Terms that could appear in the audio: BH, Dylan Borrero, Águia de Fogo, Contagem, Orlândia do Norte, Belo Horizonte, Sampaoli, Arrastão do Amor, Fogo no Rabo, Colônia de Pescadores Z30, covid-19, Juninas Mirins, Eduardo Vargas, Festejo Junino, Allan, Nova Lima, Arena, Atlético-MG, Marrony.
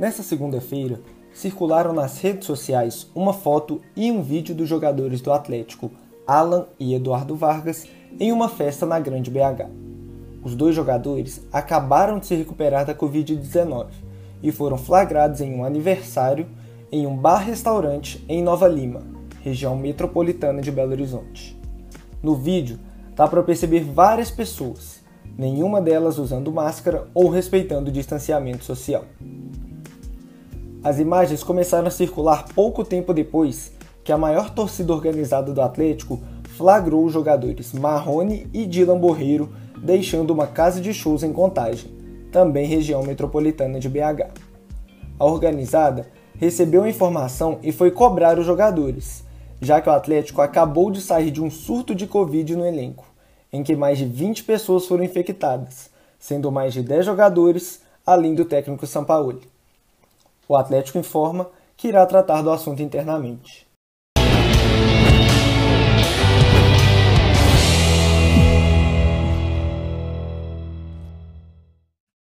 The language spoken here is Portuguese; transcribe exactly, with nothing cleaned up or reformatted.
Nessa segunda-feira, circularam nas redes sociais uma foto e um vídeo dos jogadores do Atlético, Allan e Eduardo Vargas, em uma festa na Grande B H. Os dois jogadores acabaram de se recuperar da Covid dezenove e foram flagrados em um aniversário em um bar-restaurante em Nova Lima, região metropolitana de Belo Horizonte. No vídeo, dá para perceber várias pessoas, nenhuma delas usando máscara ou respeitando o distanciamento social. As imagens começaram a circular pouco tempo depois que a maior torcida organizada do Atlético flagrou os jogadores Marrony e Dylan Borrero deixando uma casa de shows em Contagem, também região metropolitana de B H. A organizada recebeu a informação e foi cobrar os jogadores, já que o Atlético acabou de sair de um surto de Covid no elenco, em que mais de vinte pessoas foram infectadas, sendo mais de dez jogadores, além do técnico Sampaoli. O Atlético informa que irá tratar do assunto internamente.